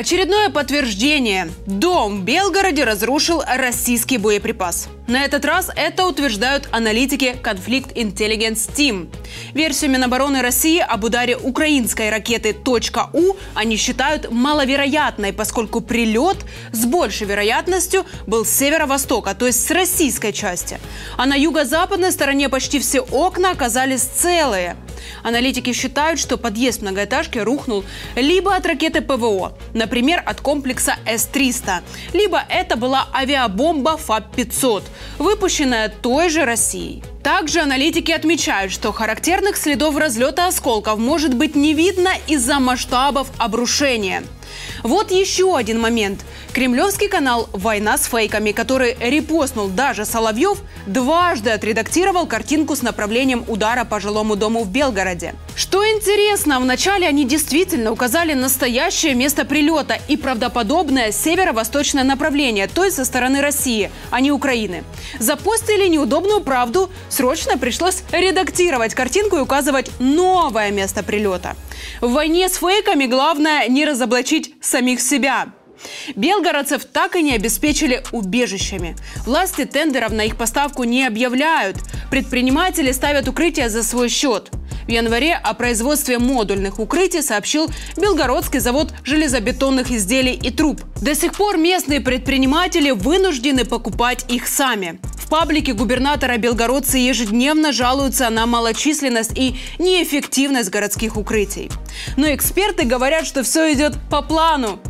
Очередное подтверждение. Дом в Белгороде разрушил российский боеприпас. На этот раз это утверждают аналитики Conflict Intelligence Team. Версию Минобороны России об ударе украинской ракеты «Точка-У» они считают маловероятной, поскольку прилет с большей вероятностью был с северо-востока, то есть с российской части. А на юго-западной стороне почти все окна оказались целые. Аналитики считают, что подъезд многоэтажки рухнул либо от ракеты ПВО, например, от комплекса С-300, либо это была авиабомба ФАБ-500, выпущенная той же Россией. Также аналитики отмечают, что характерных следов разлета осколков может быть не видно из-за масштабов обрушения. Вот еще один момент. Кремлевский канал «Война с фейками», который репостнул даже Соловьев, дважды отредактировал картинку с направлением удара по жилому дому в Белгороде. Что интересно, вначале они действительно указали настоящее место прилета и правдоподобное северо-восточное направление, то есть со стороны России, а не Украины. Запостили неудобную правду, срочно пришлось редактировать картинку и указывать новое место прилета. В «Войне с фейками» главное не разоблачить самих себя. Белгородцев так и не обеспечили убежищами. Власти тендеров на их поставку не объявляют. Предприниматели ставят укрытия за свой счет. В январе о производстве модульных укрытий сообщил Белгородский завод железобетонных изделий и труб. До сих пор местные предприниматели вынуждены покупать их сами. В паблике губернатора белгородцы ежедневно жалуются на малочисленность и неэффективность городских укрытий. Но эксперты говорят, что все идет по плану.